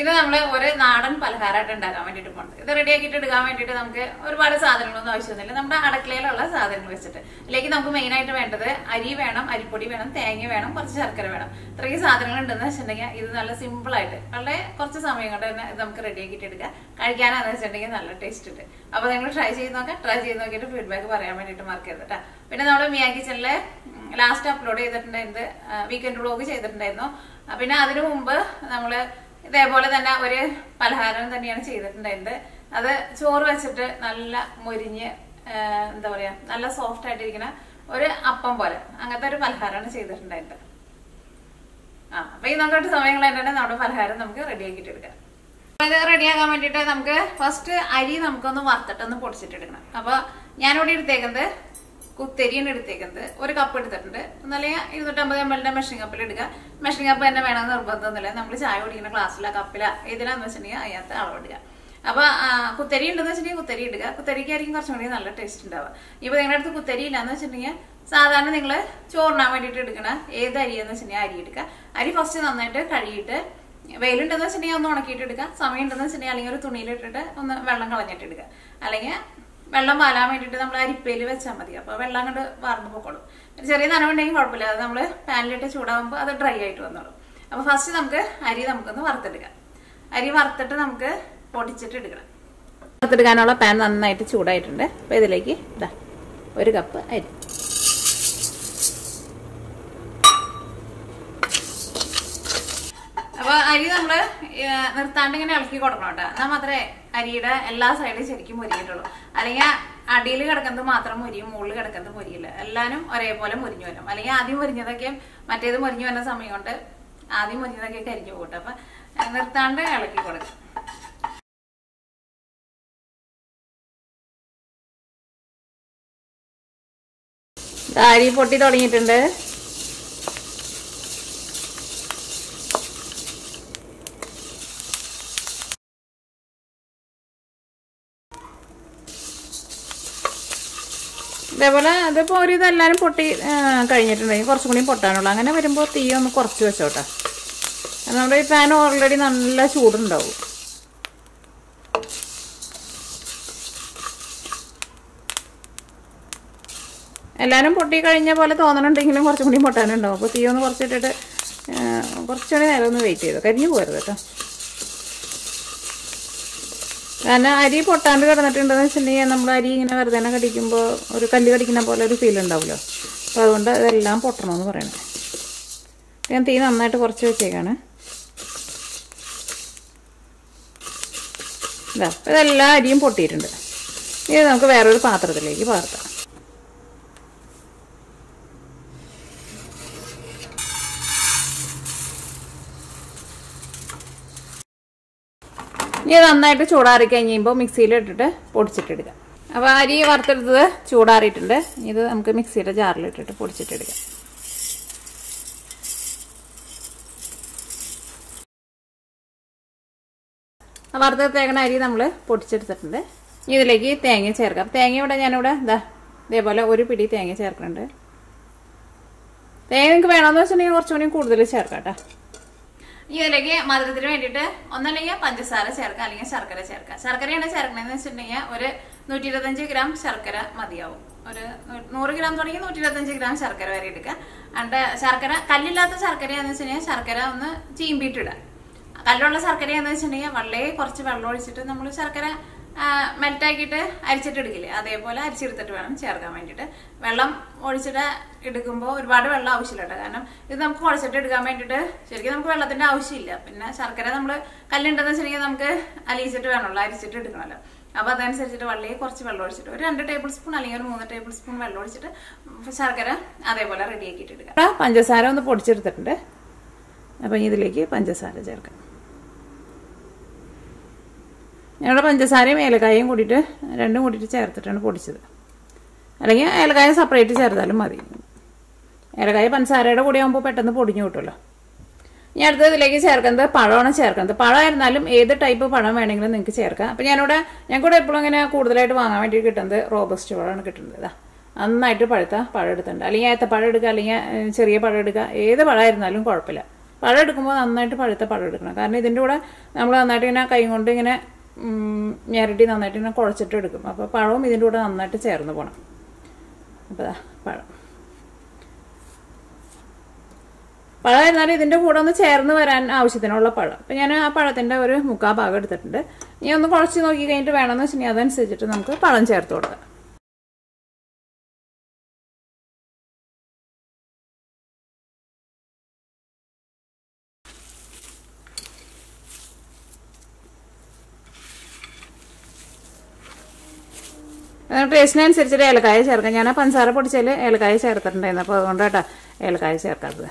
ഇത് നമ്മൾ ഒരു നാടൻ പലഹാരമായിട്ട് ഉണ്ടാക്കാൻ വേണ്ടിയിട്ട് പോകുന്നത്. ഇത് റെഡിയാക്കിയിട്ട് എടുക്കാൻ വേണ്ടിയിട്ട് നമുക്ക് ഒരുപാട് സാധനങ്ങളൊന്നും ആവശ്യമൊന്നുമില്ല. നമ്മുടെ അടക്കളയിലുള്ള സാധനങ്ങൾ വെച്ചിട്ട് ഇതിലേക്ക് നമുക്ക് മെയിനായിട്ട് വേണ്ടത് അരി വേണം, അരിപ്പൊടി വേണം, തേങ്ങ വേണം, കുറച്ച് ശർക്കര വേണം. ഇത്രയും സാധനങ്ങൾ ഉണ്ടെന്ന് വെച്ചിട്ടുണ്ടെങ്കിൽ ഇത് നല്ല സിമ്പിളായിട്ട് വളരെ കുറച്ച് സമയം കൊണ്ട് തന്നെ ഇത് നമുക്ക് റെഡിയാക്കിയിട്ട് എടുക്കാം. കഴിക്കാനാണെന്ന് വെച്ചിട്ടുണ്ടെങ്കിൽ നല്ല ടേസ്റ്റ് ഉണ്ട്. അപ്പോൾ നിങ്ങൾ ട്രൈ ചെയ്ത് നോക്കിയിട്ട് ഫീഡ്ബാക്ക് പറയാൻ വേണ്ടിയിട്ട് മറക്കരുത് കേട്ടോ. പിന്നെ നമ്മൾ മിയാ കിച്ചണിലെ ലാസ്റ്റ് അപ്ലോഡ് ചെയ്തിട്ടുണ്ടായിരുന്നത് വീക്കെൻഡ് വ്ളോഗ് ചെയ്തിട്ടുണ്ടായിരുന്നു. പിന്നെ അതിനു മുമ്പ് നമ്മള് ഇതേപോലെ തന്നെ ഒരു പലഹാരം തന്നെയാണ് ചെയ്തിട്ടുണ്ടായിരുന്നത്. അത് ചോറ് വെച്ചിട്ട് നല്ല മൊരിഞ്ഞ് എന്താ പറയാ നല്ല സോഫ്റ്റ് ആയിട്ടിരിക്കുന്ന ഒരു അപ്പം പോലെ അങ്ങനത്തെ ഒരു പലഹാരമാണ് ചെയ്തിട്ടുണ്ടായിരുന്നത്. അപ്പൊ ഈ നോക്കട്ട് സമയങ്ങൾ തന്നെ നമ്മുടെ പലഹാരം നമുക്ക് റെഡിയാക്കിയിട്ട് എടുക്കാം. ഇത് റെഡിയാക്കാൻ വേണ്ടിയിട്ട് നമുക്ക് ഫസ്റ്റ് അരി നമുക്കൊന്ന് വറുത്തിട്ടൊന്ന് പൊടിച്ചിട്ടെടുക്കണം. അപ്പൊ ഞാനിവിടെ എടുത്തേക്കുന്നത് കുത്തരിയാണ് എടുത്തേക്കുന്നത്. ഒരു കപ്പ് എടുത്തിട്ടുണ്ട്. നല്ല 250 ml മെഷീൻ കപ്പിൽ എടുക്കുക. മെഷീൻ കപ്പ് തന്നെ വേണമെന്ന് നിർബന്ധമൊന്നുമില്ല. നമ്മൾ ചായ കുടിക്കുന്ന ഗ്ലാസ്സില കപ്പില ഏതിലാന്ന് വെച്ചിട്ടുണ്ടെങ്കിൽ അതിനകത്ത് അളവെടുക്കുക. അപ്പൊ കുത്തരി ഉണ്ടെന്ന് വെച്ചിട്ടുണ്ടെങ്കിൽ കുത്തരി ഇടുക. കുത്തരിക്കായിരിക്കും കുറച്ചും കൂടി നല്ല ടേസ്റ്റ് ഉണ്ടാവുക. ഇപ്പൊ നിങ്ങളുടെ അടുത്ത് കുത്തരി ഇല്ലാന്ന് വെച്ചിട്ടുണ്ടെങ്കിൽ സാധാരണ നിങ്ങൾ ചോറിനാൻ വേണ്ടിയിട്ട് എടുക്കണ ഏത് അരിയെന്ന് വെച്ചിട്ടുണ്ടെങ്കിൽ അരി എടുക്കുക. അരി ഫസ്റ്റ് നന്നായിട്ട് കഴുകിയിട്ട് വെയിലുണ്ടെന്ന് വെച്ചിട്ടുണ്ടെങ്കിൽ ഒന്ന് ഉണക്കിയിട്ട് എടുക്കുക. സമയം ഉണ്ടെന്ന് വെച്ചിട്ടുണ്ടെങ്കിൽ അല്ലെങ്കിൽ ഒരു തുണിയിലിട്ടിട്ട് ഒന്ന് വെള്ളം കളഞ്ഞിട്ട് എടുക്കുക. അല്ലെങ്കിൽ വെള്ളം വാലാൻ വേണ്ടിയിട്ട് നമ്മൾ അരിപ്പയിൽ വെച്ചാൽ മതി. അപ്പോൾ വെള്ളം അങ്ങോട്ട് വാർന്നു പോക്കോളും. ചെറിയ നനവുണ്ടെങ്കിൽ കുഴപ്പമില്ല. അത് നമ്മൾ പാനിലിട്ട് ചൂടാകുമ്പോൾ അത് ഡ്രൈ ആയിട്ട് വന്നോളും. അപ്പോൾ ഫസ്റ്റ് നമുക്ക് അരി നമുക്കൊന്ന് വറുത്തെടുക്കാം. അരി വറുത്തിട്ട് നമുക്ക് പൊടിച്ചിട്ട് എടുക്കണം. വറുത്തെടുക്കാനുള്ള പാൻ നന്നായിട്ട് ചൂടായിട്ടുണ്ട്. അപ്പോൾ ഇതിലേക്ക് ഇതാ ഒരു കപ്പ് അരി, അപ്പൊ അരി നമ്മള് നിർത്താണ്ട് ഇങ്ങനെ ഇളക്കി കൊടുക്കണം കേട്ടോ. എന്നാൽ മാത്രമേ അരിയുടെ എല്ലാ സൈഡും ശരിക്കും മുരിഞ്ഞിട്ടുള്ളൂ. അല്ലെങ്കിൽ അടിയിൽ കിടക്കുന്നത് മാത്രം മുരിയും, മുകളിൽ കിടക്കുന്നത് മുരിയില്ല. എല്ലാവരും ഒരേപോലെ മുരിഞ്ഞു വരും. അല്ലെങ്കിൽ ആദ്യം മുരിഞ്ഞതൊക്കെ മറ്റേത് മുരിഞ്ഞു വരുന്ന സമയം കൊണ്ട് ആദ്യം മുരിഞ്ഞതൊക്കെ കരിഞ്ഞു പോകട്ടെ. അപ്പൊ നിർത്താണ്ട് ഇളക്കി കൊടുക്കും. അരി പൊട്ടി തുടങ്ങിയിട്ടുണ്ട്. അതേപോലെ അതിപ്പോൾ ഒരു ഇതെല്ലാവരും പൊട്ടി കഴിഞ്ഞിട്ടുണ്ടെങ്കിൽ കുറച്ചും കൂടി പൊട്ടാനുള്ളൂ. അങ്ങനെ വരുമ്പോൾ തീ ഒന്ന് കുറച്ച് വെച്ചോട്ടെ. നമ്മുടെ ഈ പാൻ ഓൾറെഡി നല്ല ചൂടുണ്ടാവും. എല്ലാവരും പൊട്ടി കഴിഞ്ഞ പോലെ തോന്നണുണ്ടെങ്കിലും കുറച്ചും കൂടി പൊട്ടാനുണ്ടാവും. അപ്പോൾ തീ ഒന്ന് കുറച്ചിട്ടിട്ട് കുറച്ചുകൂടി നേരം ഒന്ന് വെയിറ്റ് ചെയ്തു. കരിഞ്ഞു പോകരുത് കേട്ടോ. കാരണം അരി പൊട്ടാണ്ട് കിടന്നിട്ടുണ്ടെന്ന് വെച്ചിട്ടുണ്ടെങ്കിൽ നമ്മൾ അരി ഇങ്ങനെ വെറുതെ കടിക്കുമ്പോൾ ഒരു കല്ല് കടിക്കുന്ന പോലെ ഒരു ഫീൽ ഉണ്ടാവുമല്ലോ. അപ്പോൾ അതുകൊണ്ട് അതെല്ലാം പൊട്ടണമെന്ന് പറയണത്. ഞാൻ തീ നന്നായിട്ട് കുറച്ച് വെച്ചേക്കാണ്. ഇതാ അപ്പോൾ ഇതെല്ലാ അരിയും പൊട്ടിയിട്ടുണ്ട്. ഇത് നമുക്ക് വേറൊരു പാത്രത്തിലേക്ക് പകർത്താം. ഇനി നന്നായിട്ട് ചൂടാറി കഴിഞ്ഞുമ്പോൾ മിക്സിയിലിട്ടിട്ട് പൊടിച്ചിട്ടെടുക്കാം. അപ്പോൾ അരി വറുത്തെടുത്തത് ചൂടാറിയിട്ടുണ്ട്. ഇത് നമുക്ക് മിക്സിയുടെ ജാറിലിട്ടിട്ട് പൊടിച്ചിട്ടെടുക്കാം. വറുത്തെടുത്തേക്കണ അരി നമ്മൾ പൊടിച്ചെടുത്തിട്ടുണ്ട്. ഇതിലേക്ക് തേങ്ങ ചേർക്കാം. തേങ്ങ ഇവിടെ ഞാനിവിടെ ഇതേപോലെ ഒരു പിടി തേങ്ങ ചേർക്കുന്നുണ്ട്. തേങ്ങ നിങ്ങൾക്ക് വേണമെന്ന് വെച്ചിട്ടുണ്ടെങ്കിൽ കുറച്ചുകൂടി കൂടുതൽ ചേർക്കാം കേട്ടോ. ഇതിലേക്ക് മധുരത്തിന് വേണ്ടിയിട്ട് ഒന്നല്ലെങ്കിൽ പഞ്ചസാര ചേർക്കാം, അല്ലെങ്കിൽ ശർക്കര ചേർക്കാം. ശർക്കരയാണ് ചേർക്കണമെന്ന് വെച്ചിട്ടുണ്ടെങ്കിൽ ഒരു 125 gram ശർക്കര മതിയാവും. ഒരു 100 gram തുടങ്ങി 125 gram ശർക്കര വരെ എടുക്കുക. അണ്ട് ശർക്കര കല്ലില്ലാത്ത ശർക്കരയാന്ന് വെച്ചിട്ടുണ്ടെങ്കിൽ ശർക്കര ഒന്ന് ചീമ്പിയിട്ടിടുക. കല്ലുള്ള ശർക്കരയാന്ന് വെച്ചിട്ടുണ്ടെങ്കിൽ വളരെ കുറച്ച് വെള്ളം ഒഴിച്ചിട്ട് നമ്മൾ ശർക്കര മെൽറ്റാക്കിയിട്ട് അരിച്ചിട്ടെടുക്കില്ലേ, അതേപോലെ അരിച്ചെടുത്തിട്ട് വേണം ചേർക്കാൻ വേണ്ടിയിട്ട്. വെള്ളം ഒഴിച്ചിട്ട് എടുക്കുമ്പോൾ ഒരുപാട് വെള്ളം ആവശ്യമില്ല. കാരണം ഇത് നമുക്ക് കുഴച്ചിട്ട് എടുക്കാൻ വേണ്ടിയിട്ട് ശരിക്കും നമുക്ക് വെള്ളത്തിന്റെ ആവശ്യമില്ല. പിന്നെ ശർക്കര നമ്മൾ കല്ലുണ്ടെന്ന് വെച്ചിട്ടുണ്ടെങ്കിൽ നമുക്ക് അലിയിച്ചിട്ട് വേണമല്ലോ, അരിച്ചിട്ട് എടുക്കണമല്ലോ. അപ്പോൾ അതനുസരിച്ചിട്ട് വളരെ കുറച്ച് വെള്ളം ഒഴിച്ചിട്ട് ഒരു 2 tablespoon അല്ലെങ്കിൽ ഒരു 3 tablespoon വെള്ളം ഒഴിച്ചിട്ട് ശർക്കര അതേപോലെ റെഡിയാക്കിയിട്ട് എടുക്കാം. പഞ്ചസാര ഒന്ന് പൊടിച്ചെടുത്തിട്ടുണ്ട്. അപ്പം ഇതിലേക്ക് പഞ്ചസാര ചേർക്കാം. ഞങ്ങളുടെ പഞ്ചസാരയും ഏലക്കായും കൂടിയിട്ട് രണ്ടും കൂടിയിട്ട് ചേർത്തിട്ടാണ് പൊടിച്ചത്. അല്ലെങ്കിൽ ഏലക്കായ സെപ്പറേറ്റ് ചേർത്താലും മതി. ഏലക്കായ പഞ്ചസാരയുടെ കൂടി ആകുമ്പോൾ പെട്ടെന്ന് പൊടിഞ്ഞു കിട്ടുമല്ലോ. ഇനി അടുത്തത് ഇതിലേക്ക് ചേർക്കുന്നത് പഴമാണ് ചേർക്കുന്നത്. പഴമായിരുന്നാലും ഏത് ടൈപ്പ് പഴം വേണമെങ്കിലും നിങ്ങൾക്ക് ചേർക്കാം. അപ്പം ഞങ്ങൾക്കൂടെ എപ്പോഴും ഇങ്ങനെ കൂടുതലായിട്ട് വാങ്ങാൻ വേണ്ടി കിട്ടുന്നത് റോബസ്റ്റ് പഴമാണ് കിട്ടുന്നത്. ഇതാ നന്നായിട്ട് പഴുത്ത പഴം എടുത്തിട്ടുണ്ട്. അല്ലെങ്കിൽ ഏത്തപ്പഴം എടുക്കുക, അല്ലെങ്കിൽ ചെറിയ പഴം എടുക്കുക. ഏത് പഴമായിരുന്നാലും കുഴപ്പമില്ല. പഴം എടുക്കുമ്പോൾ നന്നായിട്ട് പഴുത്ത പഴം എടുക്കണം. കാരണം ഇതിൻ്റെ കൂടെ നമ്മൾ നന്നായിട്ട് ഇങ്ങനെ കൈ കൊണ്ട് ഇങ്ങനെ ഞെരട്ടി നന്നായിട്ട് ഇങ്ങനെ കുഴച്ചിട്ട് എടുക്കും. അപ്പോൾ പഴവും ഇതിൻ്റെ കൂടെ നന്നായിട്ട് ചേർന്ന് പോകണം. അപ്പോൾ പഴം പഴം എന്നാലും ഇതിൻ്റെ കൂടെ ഒന്ന് ചേർന്ന് വരാൻ ആവശ്യത്തിനുള്ള പഴം. അപ്പം ഞാൻ ആ പഴത്തിൻ്റെ ഒരു മുക്കാ ഭാഗം എടുത്തിട്ടുണ്ട്. ഇനി ഒന്ന് കുഴച്ച് നോക്കി കഴിഞ്ഞിട്ട് വേണമെന്ന് വെച്ചിട്ടുണ്ടെങ്കിൽ അതനുസരിച്ചിട്ട് നമുക്ക് പഴം ചേർത്ത് കൊടുക്കാം. ടേസ്റ്റിനനുസരിച്ചിട്ട് ഏലക്കായ ചേർക്കാം. ഞാൻ ആ പഞ്ചസാര പൊടിച്ചാൽ ഏലക്കായ ചേർത്തിട്ടുണ്ടായിരുന്നു. അപ്പോൾ അതുകൊണ്ട് കേട്ടോ ഏലക്കായ ചേർക്കാത്തത്.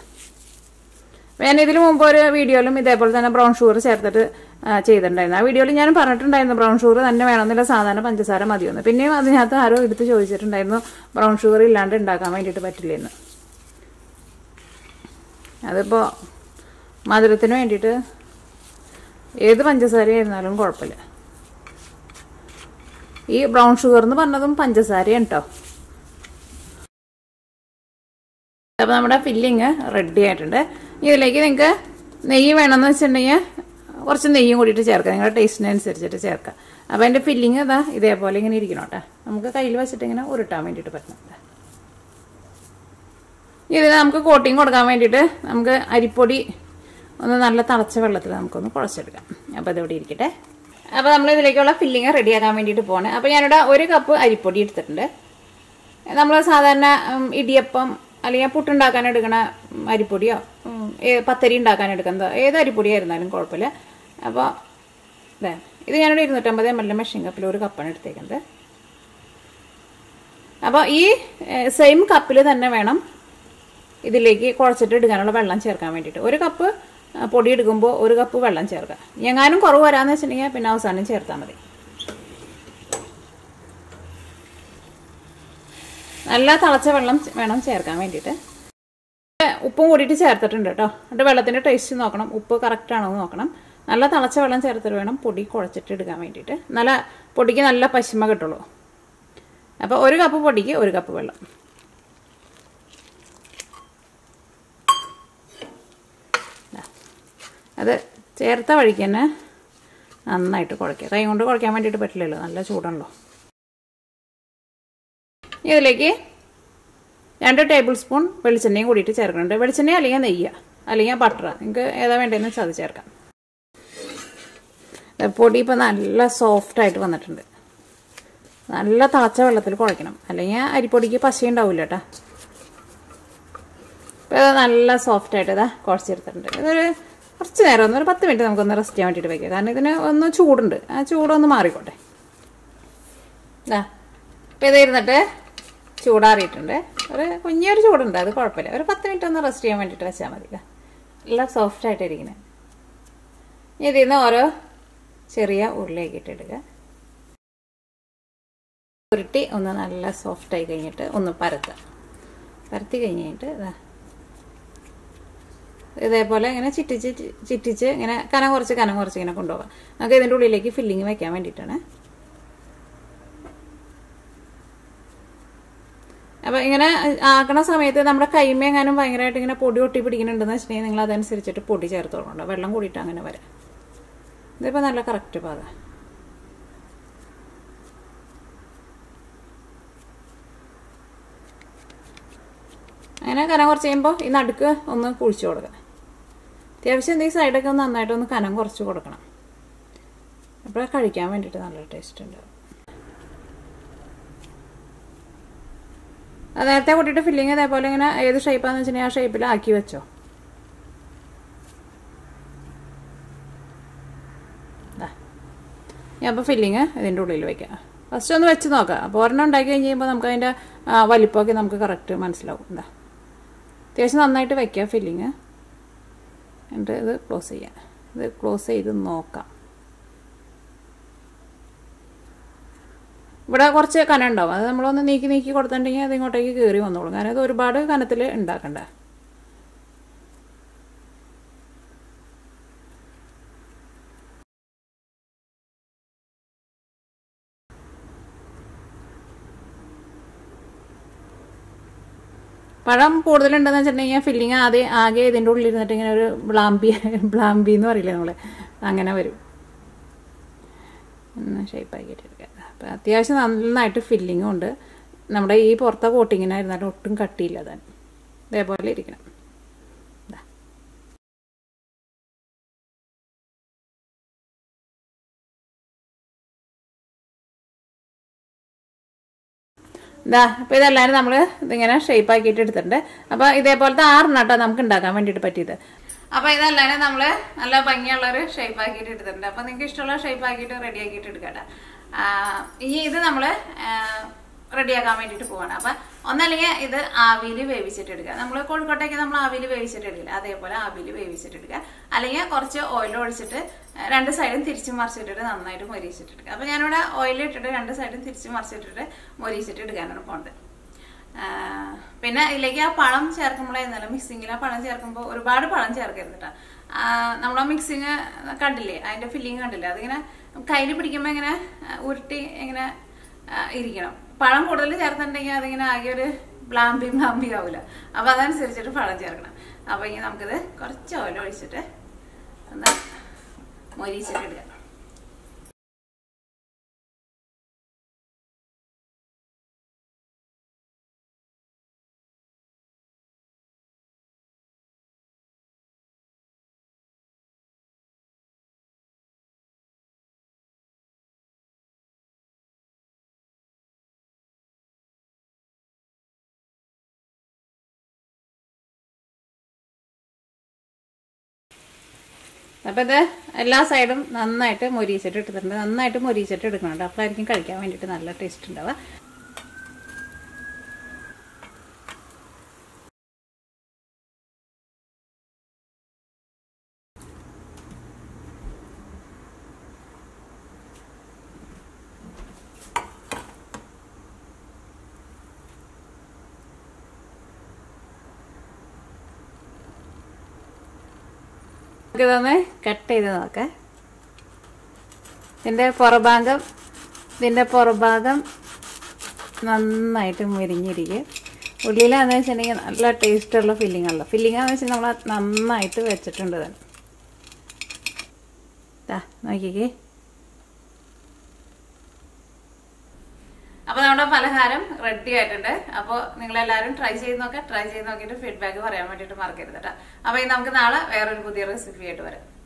ഞാൻ ഇതിന് മുമ്പ് ഒരു വീഡിയോയിലും ഇതേപോലെ തന്നെ ബ്രൗൺ ഷുഗർ ചേർത്തിട്ട് ചെയ്തിട്ടുണ്ടായിരുന്നു. ആ വീഡിയോയിൽ ഞാൻ പറഞ്ഞിട്ടുണ്ടായിരുന്നു ബ്രൗൺ ഷുഗർ തന്നെ വേണമെന്നില്ല, സാധാരണ പഞ്ചസാര മതിയെന്ന്. പിന്നെയും അതിനകത്ത് ആരോ എടുത്ത് ചോദിച്ചിട്ടുണ്ടായിരുന്നു ബ്രൗൺ ഷുഗർ ഇല്ലാണ്ട് ഉണ്ടാക്കാൻ വേണ്ടിയിട്ട് പറ്റില്ലെന്ന്. അതിപ്പോൾ മധുരത്തിന് വേണ്ടിയിട്ട് ഏത് പഞ്ചസാര ആയിരുന്നാലും കുഴപ്പമില്ല. ഈ ബ്രൗൺ ഷുഗർ എന്ന് പറഞ്ഞതും പഞ്ചസാരയാണ് കേട്ടോ. അപ്പോൾ നമ്മുടെ ഫില്ലിങ് റെഡി ആയിട്ടുണ്ട്. ഇതിലേക്ക് നിങ്ങൾക്ക് നെയ്യ് വേണമെന്ന് വെച്ചിട്ടുണ്ടെങ്കിൽ കുറച്ച് നെയ്യും കൂടിയിട്ട് ചേർക്കാം, നിങ്ങളുടെ ടേസ്റ്റിനനുസരിച്ചിട്ട് ചേർക്കാം. അപ്പോൾ അതിൻ്റെ ഫില്ലിങ് ഇതാ ഇതേപോലെ ഇങ്ങനെ ഇരിക്കണം കേട്ടോ. നമുക്ക് കയ്യിൽ വെച്ചിട്ട് ഇങ്ങനെ ഉരുട്ടാൻ വേണ്ടിയിട്ട് പറ്റണം. ഇതിന് നമുക്ക് കോട്ടിങ് കൊടുക്കാൻ വേണ്ടിയിട്ട് നമുക്ക് അരിപ്പൊടി ഒന്ന് നല്ല തളച്ച വെള്ളത്തിൽ നമുക്കൊന്ന് കുഴച്ചെടുക്കാം. അപ്പോൾ അതിവിടെ ഇരിക്കട്ടെ. അപ്പോൾ നമ്മൾ ഇതിലേക്കുള്ള ഫില്ലിങ് റെഡിയാക്കാൻ വേണ്ടിയിട്ട് പോകണം. അപ്പോൾ ഞാനിവിടെ ഒരു കപ്പ് അരിപ്പൊടി എടുത്തിട്ടുണ്ട്. നമ്മൾ സാധാരണ ഇടിയപ്പം അല്ലെങ്കിൽ പുട്ടുണ്ടാക്കാൻ എടുക്കണ അരിപ്പൊടിയോ പത്തരി ഉണ്ടാക്കാൻ എടുക്കുന്നതോ ഏത് അരിപ്പൊടിയായിരുന്നാലും കുഴപ്പമില്ല. അപ്പോൾ ഇതാ ഇത് ഞാനിവിടെ 250 ml മെഷീൻ കപ്പിൽ ഒരു കപ്പാണ് എടുത്തേക്കുന്നത്. അപ്പോൾ ഈ സെയിം കപ്പിൽ തന്നെ വേണം ഇതിലേക്ക് കുഴച്ചിട്ട് എടുക്കാനുള്ള വെള്ളം ചേർക്കാൻ വേണ്ടിയിട്ട്. ഒരു കപ്പ് പൊടി എടുക്കുമ്പോൾ ഒരു കപ്പ് വെള്ളം ചേർക്കാം. എങ്ങാനും കുറവ് വരാമെന്ന് വെച്ചിട്ടുണ്ടെങ്കിൽ പിന്നെ അവസാനം ചേർത്താൽ മതി. നല്ല തിളച്ച വെള്ളം വേണം ചേർക്കാൻ വേണ്ടിയിട്ട്. ഉപ്പും കൂടിയിട്ട് ചേർത്തിട്ടുണ്ട് കേട്ടോ. എന്നിട്ട് വെള്ളത്തിൻ്റെ ടേസ്റ്റ് നോക്കണം, ഉപ്പ് കറക്റ്റാണോ എന്ന് നോക്കണം. നല്ല തിളച്ച വെള്ളം ചേർത്തിട്ട് വേണം പൊടി കുഴച്ചിട്ട് എടുക്കാൻ വേണ്ടിയിട്ട്. നല്ല പൊടിക്ക് നല്ല പശിമ കിട്ടുള്ളൂ. അപ്പോൾ ഒരു കപ്പ് പൊടിക്ക് ഒരു കപ്പ് വെള്ളം. അത് ചേർത്ത വഴിക്ക് തന്നെ നന്നായിട്ട് കുഴയ്ക്കുക. കൈ കൊണ്ട് കുഴയ്ക്കാൻ വേണ്ടിയിട്ട് പറ്റില്ലല്ലോ, നല്ല ചൂടാണല്ലോ. ഇതിലേക്ക് 2 ടേബിൾ സ്പൂൺ വെളിച്ചെണ്ണയും കൂടിയിട്ട് ചേർക്കുന്നുണ്ട്. വെളിച്ചെണ്ണ അല്ലെങ്കിൽ നെയ്യ അല്ലെങ്കിൽ ബട്ടർ, നിങ്ങൾക്ക് ഏതാ വേണ്ടതെന്ന് വെച്ചാൽ അത് ചേർക്കാം. പൊടി ഇപ്പോൾ നല്ല സോഫ്റ്റായിട്ട് വന്നിട്ടുണ്ട്. നല്ല തളച്ച വെള്ളത്തിൽ കുഴയ്ക്കണം, അല്ലെങ്കിൽ അരിപ്പൊടിക്ക് പശയുണ്ടാവില്ല കേട്ടോ. ഇപ്പോൾ ഇത് നല്ല സോഫ്റ്റായിട്ട് ഇതാ കുഴച്ചെടുത്തിട്ടുണ്ട്. ഇതൊരു കുറച്ച് നേരം ഒന്ന് ഒരു 10 മിനിറ്റ് നമുക്കൊന്ന് റെസ്റ്റ് ചെയ്യാൻ വേണ്ടിയിട്ട് വയ്ക്കുക. കാരണം ഇതിന് ഒന്ന് ചൂടുണ്ട്, ആ ചൂടൊന്ന് മാറിക്കോട്ടെ. ഇതാ ഇപ്പോൾ ഇതിരുന്നിട്ട് ചൂടാറിയിട്ടുണ്ട്. ഒരു കുഞ്ഞൊരു ചൂടുണ്ട്, അത് കുഴപ്പമില്ല. ഒരു 10 മിനിറ്റ് ഒന്ന് റെസ്റ്റ് ചെയ്യാൻ വേണ്ടിയിട്ട് വെച്ചാൽ മതി. എല്ലാം സോഫ്റ്റായിട്ടിരിക്കുന്നത്. ഇനി ഇതിൽ നിന്ന് ഓരോ ചെറിയ ഉരുളയാക്കിയിട്ട് ഇടുക. ഉരുട്ടി ഒന്ന് നല്ല സോഫ്റ്റായി കഴിഞ്ഞിട്ട് ഒന്ന് പരത്തുക. പരത്തി കഴിഞ്ഞ് കഴിഞ്ഞിട്ട് ഇതാ ഇതേപോലെ ഇങ്ങനെ ചിറ്റിച്ച് ചിറ്റിച്ച് ഇങ്ങനെ കനം കുറച്ച് ഇങ്ങനെ കൊണ്ടുപോകാം. നമുക്ക് ഇതിൻ്റെ ഉള്ളിലേക്ക് ഫില്ലിങ് വയ്ക്കാൻ വേണ്ടിയിട്ടാണ്. അപ്പോൾ ഇങ്ങനെ ആക്കണ സമയത്ത് നമ്മുടെ കൈമേങ്ങാനും ഭയങ്കരമായിട്ട് ഇങ്ങനെ പൊടി ഒട്ടി പിടിക്കുന്നുണ്ടെന്ന് വെച്ചിട്ടുണ്ടെങ്കിൽ നിങ്ങൾ അതനുസരിച്ചിട്ട് പൊടി ചേർത്ത് കൊടുക്കണ്ട, വെള്ളം കൂടിയിട്ട് അങ്ങനെ വരാം. ഇതിപ്പോൾ നല്ല കറക്റ്റ് പാകം. അങ്ങനെ കനം കുറച്ച് കഴിയുമ്പോൾ ഈ നടുക്ക് ഒന്ന് കുഴിച്ച് കൊടുക്കണം. അത്യാവശ്യം എന്തെങ്കിലും സൈഡൊക്കെ ഒന്ന് നന്നായിട്ടൊന്ന് കനം കുറച്ച് കൊടുക്കണം. അപ്പോൾ കഴിക്കാൻ വേണ്ടിയിട്ട് നല്ല ടേസ്റ്റ് ഉണ്ടാവും. അത് നേരത്തെ കൂട്ടിയിട്ട് ഫില്ലിങ് അതേപോലെ ഇങ്ങനെ ഏത് ഷേപ്പാണെന്ന് വെച്ചിട്ടുണ്ടെങ്കിൽ ആ ഷേപ്പിലാക്കി വെച്ചോ. ഞാൻ അപ്പോൾ ഫില്ലിങ് ഇതിൻ്റെ ഉള്ളിൽ വയ്ക്കാം. ഫസ്റ്റ് ഒന്ന് വെച്ച് നോക്കാം. അപ്പോൾ ഒരെണ്ണം ഉണ്ടാക്കി കഴിഞ്ഞ് കഴിയുമ്പോൾ നമുക്ക് അതിൻ്റെ വലിപ്പമൊക്കെ നമുക്ക് കറക്റ്റ് മനസ്സിലാവും. എന്താ അത്യാവശ്യം നന്നായിട്ട് വയ്ക്കുക ഫില്ലിങ്. എന്നിട്ട് ഇത് ക്ലോസ് ചെയ്യാം. ഇത് ക്ലോസ് ചെയ്ത് നോക്കാം. ഇവിടെ കുറച്ച് കനം ഉണ്ടാവും, അത് നമ്മളൊന്ന് നീക്കി കൊടുത്തിട്ടുണ്ടെങ്കിൽ അത് ഇങ്ങോട്ടേക്ക് കയറി വന്നോളും. കാരണം ഇത് ഒരുപാട് കനത്തിൽ ഉണ്ടാക്കണ്ട. പഴം കൂടുതൽ ഉണ്ടെന്ന് വെച്ചിട്ടുണ്ടെങ്കിൽ ഫില്ലിങ് ആകെ ഇതിൻ്റെ ഉള്ളിൽ ഇരുന്നിട്ട് ഇങ്ങനെ ഒരു ബ്ലാംബി എന്ന് പറയില്ലേ നമ്മൾ, അങ്ങനെ വരും. ഷേപ്പാക്കിയിട്ടെടുക്കുക. അപ്പം അത്യാവശ്യം നന്നായിട്ട് ഫില്ലിങ്ങും ഉണ്ട്. നമ്മുടെ ഈ പുറത്തെ കോട്ടിങ്ങിനായിരുന്നാലും ഒട്ടും കട്ടിയില്ല. അതാണ് ഇതേപോലെ ഇരിക്കണം. ഇതാ അപ്പോൾ ഇതെല്ലാവരും നമ്മൾ ഇതിങ്ങനെ ഷേപ്പാക്കിയിട്ട് എടുത്തിട്ടുണ്ട്. അപ്പോൾ ഇതേപോലത്തെ ആറിനാട്ടോ നമുക്ക് ഉണ്ടാക്കാൻ വേണ്ടിയിട്ട് പറ്റിയത്. അപ്പോൾ ഇതെല്ലാവരും നമ്മൾ നല്ല ഭംഗിയുള്ളൊരു ഷേപ്പാക്കിയിട്ട് എടുത്തിട്ടുണ്ട്. അപ്പോൾ നിങ്ങൾക്ക് ഇഷ്ടമുള്ള ഷേപ്പാക്കിയിട്ട് റെഡിയാക്കിയിട്ട് എടുക്കട്ടെ. ഇനി ഇത് നമ്മൾ റെഡിയാക്കാൻ വേണ്ടിയിട്ട് പോവാണ്. അപ്പം ഒന്നല്ലെങ്കിൽ ഇത് ആവിയിൽ വേവിച്ചിട്ടെടുക്കുക. നമ്മൾ കോഴിക്കോട്ടേക്ക് നമ്മൾ ആവിയിൽ വേവിച്ചിട്ടെടുക്കില്ല, അതേപോലെ ആവിയിൽ വേവിച്ചിട്ടെടുക്കുക. അല്ലെങ്കിൽ കുറച്ച് ഓയിൽ ഒഴിച്ചിട്ട് രണ്ട് സൈഡും തിരിച്ച് മറിച്ചിട്ടിട്ട് നന്നായിട്ട് മൊരിച്ചിട്ടെടുക്കുക. അപ്പം ഞാനിവിടെ ഓയിലിട്ടിട്ട് രണ്ട് സൈഡും തിരിച്ച് മറിച്ചിട്ടിട്ട് മൊരിച്ചിട്ട് എടുക്കാനാണ് പോകേണ്ടത്. പിന്നെ ഇതിലേക്ക് ആ പഴം ചേർക്കുമ്പോഴായിരുന്നല്ലോ മിക്സിങ്ങിൽ ആ പഴം ചേർക്കുമ്പോൾ ഒരുപാട് പഴം ചേർക്കരുത് കേട്ടോ. നമ്മളാ മിക്സിങ് കണ്ടില്ലേ, അതിൻ്റെ ഫില്ലിങ് കണ്ടില്ലേ, അതിങ്ങനെ കയ്യിൽ പിടിക്കുമ്പോൾ ഇങ്ങനെ ഉരുട്ടി ഇങ്ങനെ ഇരിക്കണം. പഴം കൂടുതൽ ചേർത്തിട്ടുണ്ടെങ്കിൽ അതിങ്ങനെ ആകെ ഒരു ബ്ലാംബി ആവില്ല. അപ്പം അതനുസരിച്ചിട്ട് പഴം ചേർക്കണം. അപ്പം ഇനി നമുക്കിത് കുറച്ച് ഓയിൽ ഒഴിച്ചിട്ട് ഒന്ന് മൊരിച്ചിട്ടിടുക. അപ്പം ഇത് എല്ലാ സൈഡും നന്നായിട്ട് മൊരിച്ചിട്ട് എടുത്തിട്ടുണ്ട്. നന്നായിട്ട് മൊരിച്ചിട്ട് എടുക്കണം കേട്ടോ, അപ്പോഴായിരിക്കും കഴിക്കാൻ വേണ്ടിയിട്ട് നല്ല ടേസ്റ്റ് ഉണ്ടാവുക. ഇതൊന്ന് കട്ട് ചെയ്ത് നോക്കാം. ഇതിൻ്റെ പുറഭാഗം നന്നായിട്ട് മുരിഞ്ഞിരിക്കും. ഉള്ളിലാന്ന് വെച്ചിട്ടുണ്ടെങ്കിൽ നല്ല ടേസ്റ്റുള്ള ഫില്ലിങ്ങാണല്ലോ. ഫില്ലിങ്ങാന്ന് വെച്ചാൽ നമ്മൾ നന്നായിട്ട് വെച്ചിട്ടുണ്ട്. നോക്കിക്കേ. അപ്പോൾ നമ്മുടെ പലഹാരം റെഡി ആയിട്ടുണ്ട്. അപ്പോൾ നിങ്ങളെല്ലാവരും ട്രൈ ചെയ്ത് നോക്കുക. ട്രൈ ചെയ്ത് നോക്കിയിട്ട് ഫീഡ്ബാക്ക് പറയാൻ വേണ്ടിയിട്ട് മറക്കരുത് കേട്ടോ. അപ്പോൾ ഇത് നമുക്ക് നാളെ വേറൊരു പുതിയ റെസിപ്പി ആയിട്ട് വരാം.